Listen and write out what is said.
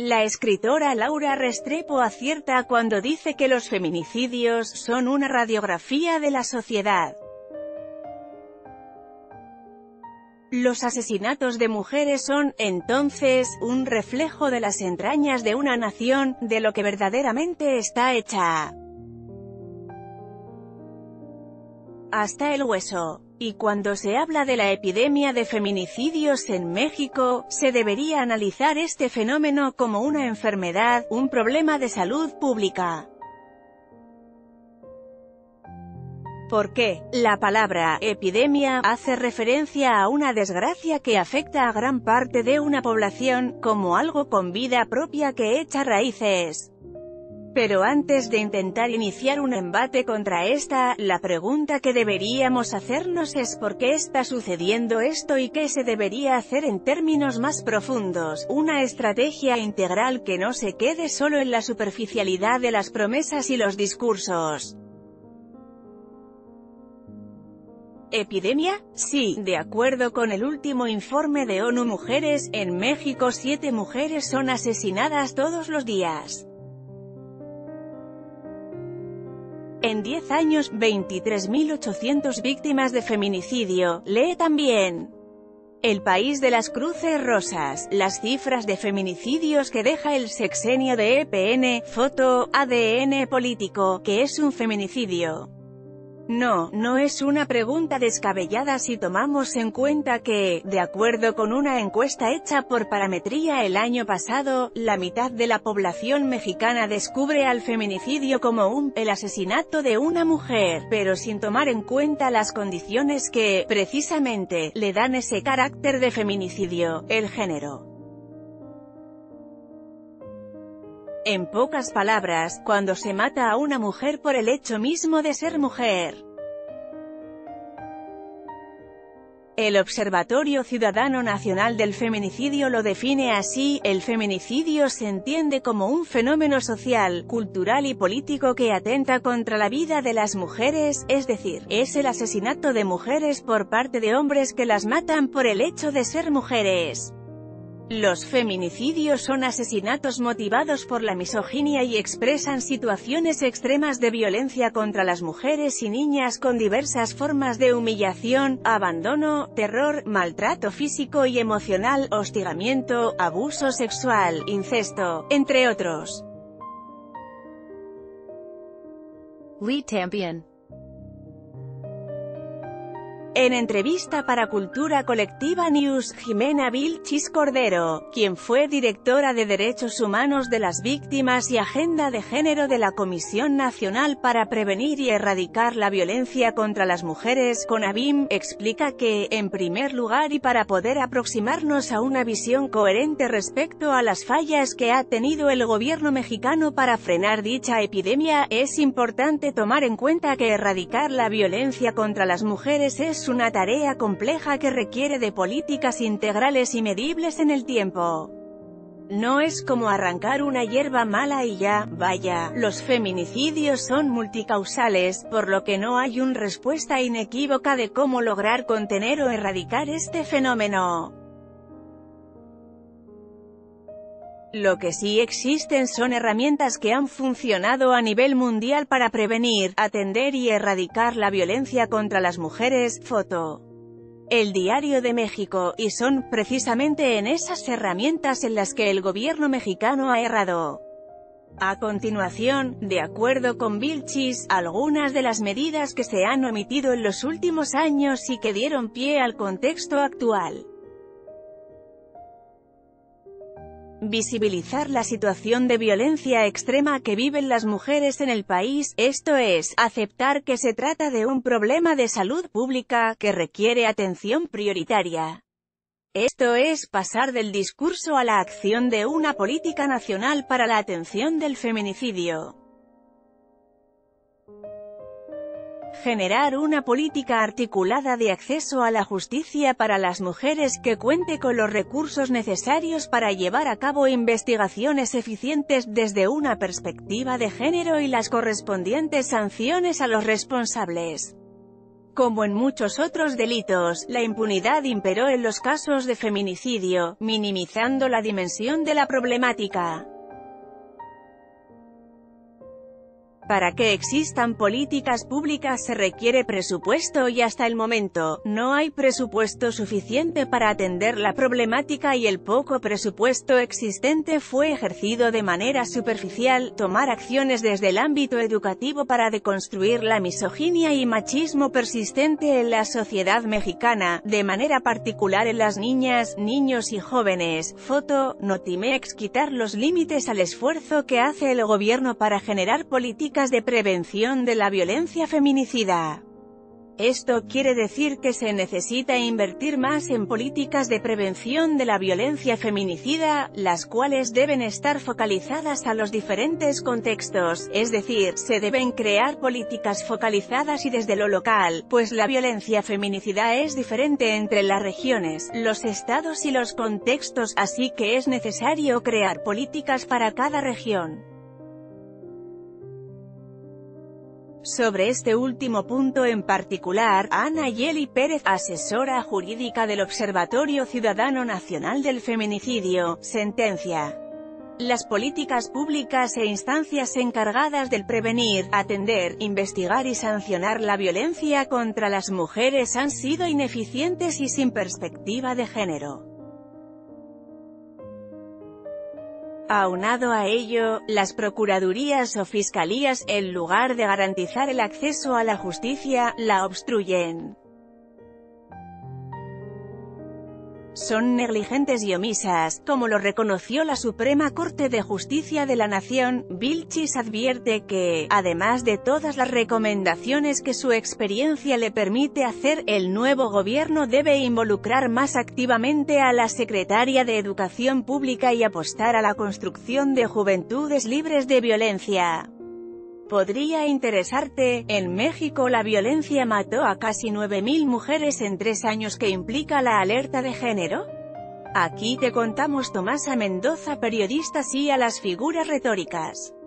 La escritora Laura Restrepo acierta cuando dice que los feminicidios son una radiografía de la sociedad. Los asesinatos de mujeres son, entonces, un reflejo de las entrañas de una nación, de lo que verdaderamente está hecha. Hasta el hueso. Y cuando se habla de la epidemia de feminicidios en México, se debería analizar este fenómeno como una enfermedad, un problema de salud pública. ¿Por qué? La palabra «epidemia» hace referencia a una desgracia que afecta a gran parte de una población, como algo con vida propia que echa raíces. Pero antes de intentar iniciar un embate contra esta, la pregunta que deberíamos hacernos es ¿por qué está sucediendo esto y qué se debería hacer en términos más profundos? Una estrategia integral que no se quede solo en la superficialidad de las promesas y los discursos. ¿Epidemia? Sí, de acuerdo con el último informe de ONU Mujeres, en México 7 mujeres son asesinadas todos los días. En 10 años, 23.800 víctimas de feminicidio. Lee también El País de las Cruces Rosas, las cifras de feminicidios que deja el sexenio de EPN, foto, ADN político, ¿qué es un feminicidio? No, no es una pregunta descabellada si tomamos en cuenta que, de acuerdo con una encuesta hecha por Parametría el año pasado, la mitad de la población mexicana descubre al feminicidio como el asesinato de una mujer, pero sin tomar en cuenta las condiciones que, precisamente, le dan ese carácter de feminicidio, el género. En pocas palabras, cuando se mata a una mujer por el hecho mismo de ser mujer. El Observatorio Ciudadano Nacional del Feminicidio lo define así: el feminicidio se entiende como un fenómeno social, cultural y político que atenta contra la vida de las mujeres, es decir, es el asesinato de mujeres por parte de hombres que las matan por el hecho de ser mujeres. Los feminicidios son asesinatos motivados por la misoginia y expresan situaciones extremas de violencia contra las mujeres y niñas con diversas formas de humillación, abandono, terror, maltrato físico y emocional, hostigamiento, abuso sexual, incesto, entre otros. Lee también. En entrevista para Cultura Colectiva News, Jimena Vilchis Cordero, quien fue directora de Derechos Humanos de las Víctimas y Agenda de Género de la Comisión Nacional para Prevenir y Erradicar la Violencia contra las Mujeres, Conavim, explica que, en primer lugar y para poder aproximarnos a una visión coherente respecto a las fallas que ha tenido el gobierno mexicano para frenar dicha epidemia, es importante tomar en cuenta que erradicar la violencia contra las mujeres es una tarea compleja que requiere de políticas integrales y medibles en el tiempo. No es como arrancar una hierba mala y ya, vaya, los feminicidios son multicausales, por lo que no hay una respuesta inequívoca de cómo lograr contener o erradicar este fenómeno. Lo que sí existen son herramientas que han funcionado a nivel mundial para prevenir, atender y erradicar la violencia contra las mujeres, foto. El Diario de México, y son, precisamente en esas herramientas en las que el gobierno mexicano ha errado. A continuación, de acuerdo con Vilchis, algunas de las medidas que se han omitido en los últimos años y que dieron pie al contexto actual. Visibilizar la situación de violencia extrema que viven las mujeres en el país, esto es, aceptar que se trata de un problema de salud pública, que requiere atención prioritaria. Esto es, pasar del discurso a la acción de una política nacional para la atención del feminicidio. Generar una política articulada de acceso a la justicia para las mujeres que cuente con los recursos necesarios para llevar a cabo investigaciones eficientes desde una perspectiva de género y las correspondientes sanciones a los responsables. Como en muchos otros delitos, la impunidad imperó en los casos de feminicidio, minimizando la dimensión de la problemática. Para que existan políticas públicas se requiere presupuesto y hasta el momento, no hay presupuesto suficiente para atender la problemática y el poco presupuesto existente fue ejercido de manera superficial. Tomar acciones desde el ámbito educativo para deconstruir la misoginia y machismo persistente en la sociedad mexicana, de manera particular en las niñas, niños y jóvenes. Foto, Notimex. Quitar los límites al esfuerzo que hace el gobierno para generar políticas de prevención de la violencia feminicida. Esto quiere decir que se necesita invertir más en políticas de prevención de la violencia feminicida, las cuales deben estar focalizadas a los diferentes contextos, es decir, se deben crear políticas focalizadas y desde lo local, pues la violencia feminicida es diferente entre las regiones, los estados y los contextos, así que es necesario crear políticas para cada región. Sobre este último punto en particular, Ana Yelí Pérez, asesora jurídica del Observatorio Ciudadano Nacional del Feminicidio, sentencia. Las políticas públicas e instancias encargadas del prevenir, atender, investigar y sancionar la violencia contra las mujeres han sido ineficientes y sin perspectiva de género. Aunado a ello, las procuradurías o fiscalías, en lugar de garantizar el acceso a la justicia, la obstruyen. Son negligentes y omisas, como lo reconoció la Suprema Corte de Justicia de la Nación. Vilchis advierte que, además de todas las recomendaciones que su experiencia le permite hacer, el nuevo gobierno debe involucrar más activamente a la Secretaría de Educación Pública y apostar a la construcción de juventudes libres de violencia. Podría interesarte, en México la violencia mató a casi 9.000 mujeres en 3 años. ¿Qué implica la alerta de género? Aquí te contamos. Tomasa Mendoza, periodista. Sí a las figuras retóricas.